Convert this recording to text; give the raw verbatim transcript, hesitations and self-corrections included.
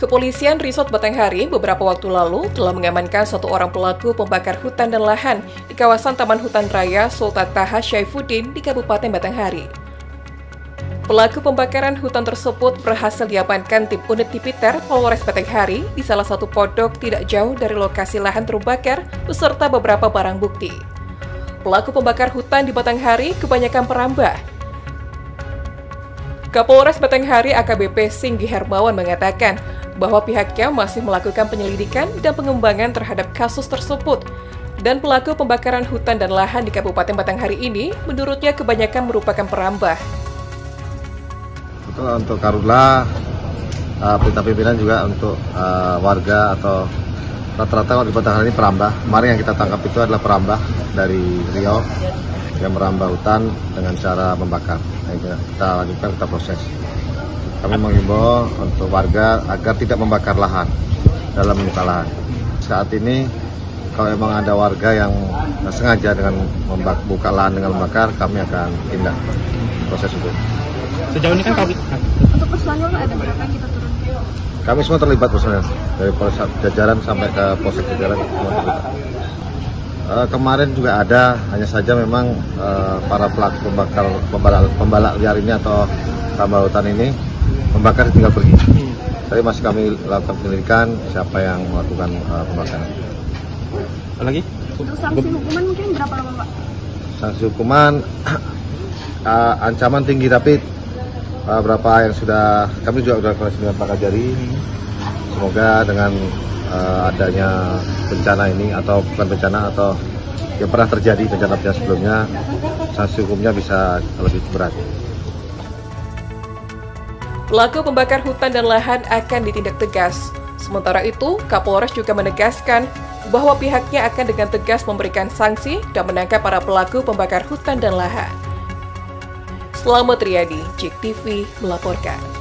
Kepolisian Resort Batanghari beberapa waktu lalu telah mengamankan satu orang pelaku pembakar hutan dan lahan di kawasan Taman Hutan Raya Sultan Taha Syaifuddin di Kabupaten Batanghari. Pelaku pembakaran hutan tersebut berhasil diamankan tim unit Tipiter Polres Batanghari di salah satu podok tidak jauh dari lokasi lahan terbakar beserta beberapa barang bukti. Pelaku pembakar hutan di Batanghari kebanyakan perambah. Kapolres Batanghari A K B P Singgih Herbawan mengatakan bahwa pihaknya masih melakukan penyelidikan dan pengembangan terhadap kasus tersebut. Dan pelaku pembakaran hutan dan lahan di Kabupaten Batanghari ini menurutnya kebanyakan merupakan perambah. Untuk Karula, perintah pimpinan juga untuk uh, warga atau rata-rata warga Batanghari ini perambah. Kemarin yang kita tangkap itu adalah perambah dari Riau yang merambah hutan dengan cara membakar. Nah, kita lanjutkan, kita proses. Kami mengimbau untuk warga agar tidak membakar lahan dalam membuka lahan. Saat ini, kalau memang ada warga yang sengaja dengan membuka lahan dengan membakar, kami akan tindak proses hukum. Sejauh ini kan kami untuk personil ada berapa yang kita turunkan? Kami semua terlibat personil dari Polres Jajaran sampai ke Polsek Jajaran semua terlibat. Uh, kemarin juga ada, hanya saja memang uh, para pelaku pembakar pembalak, pembalak liar ini atau tambah hutan ini membakar tinggal pergi. Tadi masih kami lakukan penyelidikan siapa yang melakukan uh, pembakaran. Lagi? Untuk sanksi hukuman mungkin berapa lama, Pak? Sanksi hukuman uh, ancaman tinggi, tapi uh, berapa yang sudah kami juga sudah koordinasi dengan Pak Kajari. Semoga dengan Uh, adanya bencana ini atau bukan bencana atau yang pernah terjadi bencana-bencana sebelumnya, sanksi hukumnya bisa lebih berat. Pelaku pembakar hutan dan lahan akan ditindak tegas. Sementara itu, Kapolres juga menegaskan bahwa pihaknya akan dengan tegas memberikan sanksi dan menangkap para pelaku pembakar hutan dan lahan. Slamet Riyadi, J E K T V melaporkan.